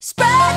Spread.